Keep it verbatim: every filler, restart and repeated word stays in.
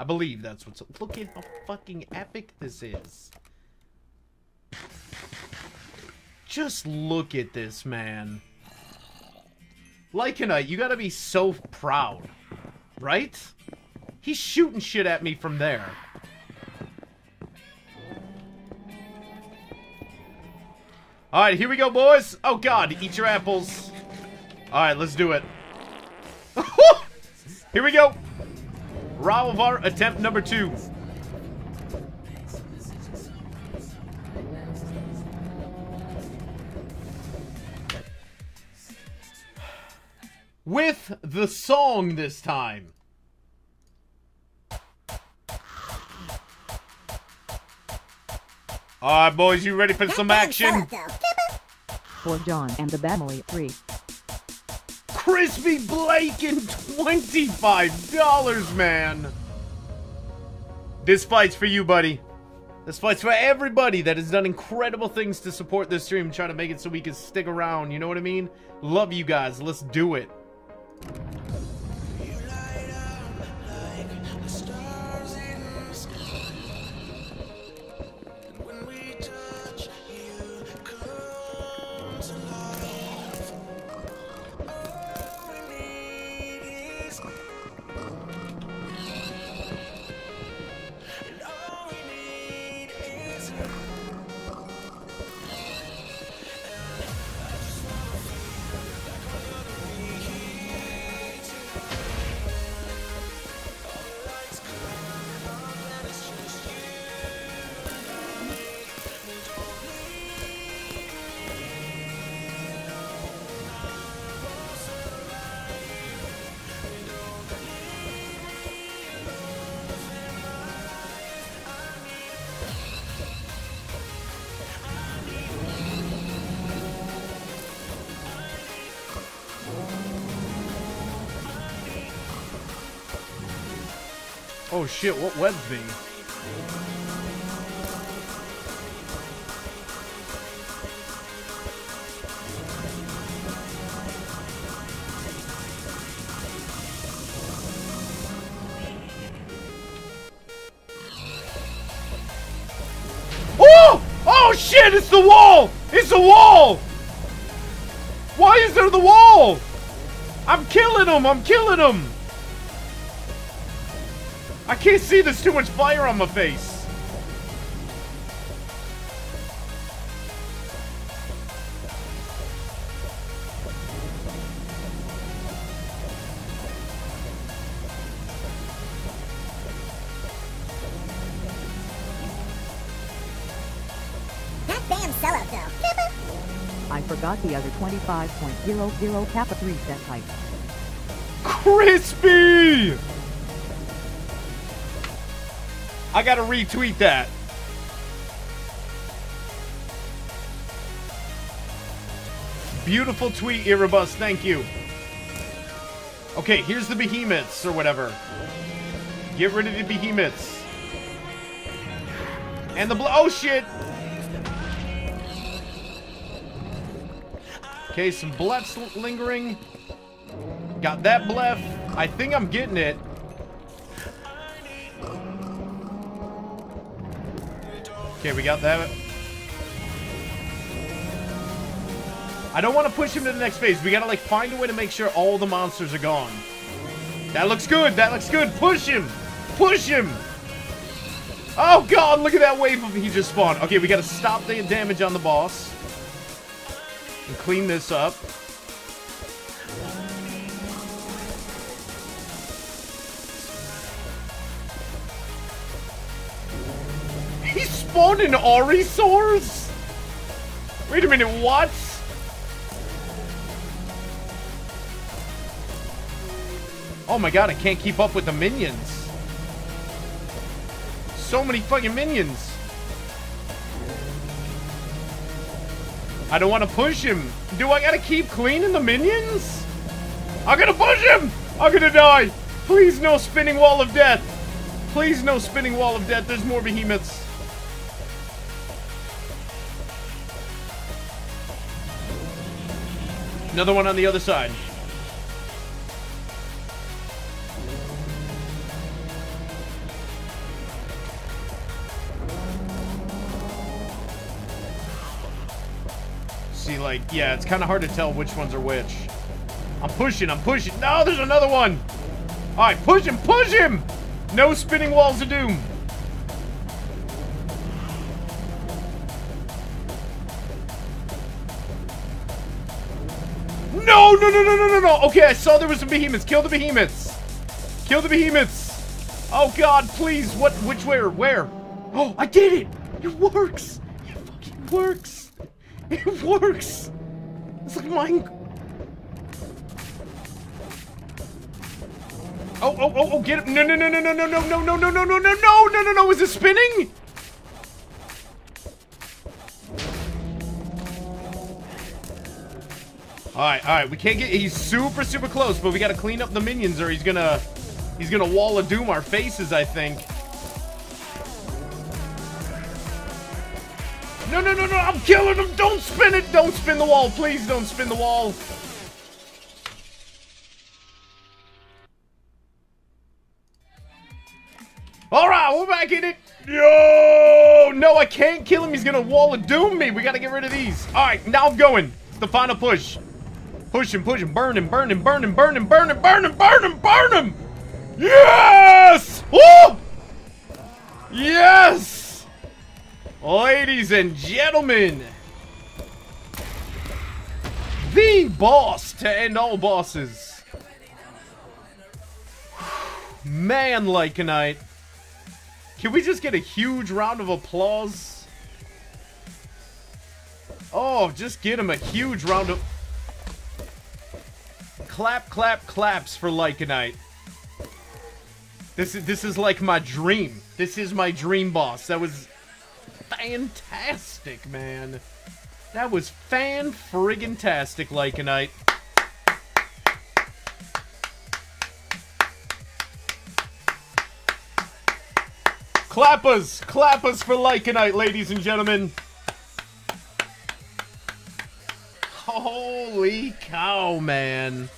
I believe that's what's... Look at how fucking epic this is. Just look at this, man. Lycanite, you gotta be so proud. Right? He's shooting shit at me from there. Alright, here we go, boys. Oh, God. Eat your apples. Alright, let's do it. Here we go. Rahovart attempt number two. With the song this time. Alright, boys, you ready for some action? For Jon and the family, three. Crispy Blake and twenty-five dollars, man. This fight's for you, buddy. This fight's for everybody that has done incredible things to support this stream, trying to make it so we can stick around. You know what I mean? Love you guys. Let's do it. Oh shit, what web thing? Oh! Oh shit, it's the wall! It's the wall! Why is there the wall? I'm killing him! I'm killing him! I can't see, there's too much fire on my face. That damn sellout though. I forgot the other twenty-five dollars Kappa three cent pipe. Crispy! I gotta retweet that. Beautiful tweet, Irribus. Thank you. Okay, here's the behemoths or whatever. Get rid of the behemoths. And the bl- oh shit! Okay, some blefs lingering. Got that blef. I think I'm getting it. Okay, we got that. I don't want to push him to the next phase. We got to, like, find a way to make sure all the monsters are gone. That looks good. That looks good. Push him. Push him. Oh, God. Look at that wave of he just spawned. Okay, we got to stop the damage on the boss. And clean this up. Spawned an Arisaurus? Wait a minute, what? Oh my god, I can't keep up with the minions. So many fucking minions. I don't want to push him. Do I gotta keep cleaning the minions? I'm gonna push him! I'm gonna die! Please no spinning wall of death! Please no spinning wall of death, there's more behemoths. Another one on the other side. see, like, yeah, it's kind of hard to tell which ones are which. I'm pushing, I'm pushing. No, there's another one. All right, push him, push him. No spinning walls of doom. No, no, no, no, no, no, no. Okay, I saw there was some behemoths. Kill the behemoths. Kill the behemoths. Oh, God, please. What? Which way or where? Oh, I did it. It works. It fucking works. It works. It's like mine. Oh, oh, oh, oh, get it. No, no, no, no, no, no, no, no, no, no, no, no, no, no, no, no, no. Is it spinning? All right, all right, we can't get, he's super, super close, but we got to clean up the minions or he's going to, he's going to wall of doom our faces, I think. No, no, no, no, I'm killing him. Don't spin it. Don't spin the wall. Please don't spin the wall. All right, we're back in it. Yo, no, I can't kill him. He's going to wall of doom me. We got to get rid of these. All right, now I'm going. It's the final push. Push him, push him, burn him, burn him, burn him, burn him, burn him, burn him, burn him, burn him! Yes! Woo! Yes! Ladies and gentlemen, the boss to end all bosses. Man, Lycanite. Can we just get a huge round of applause? Oh, just get him a huge round of... Clap, clap, claps for Lycanite. This is this is like my dream. This is my dream boss. That was fantastic, man. That was fan-friggin-tastic, Lycanite. Clappers, clappers for Lycanite, ladies and gentlemen. Holy cow, man.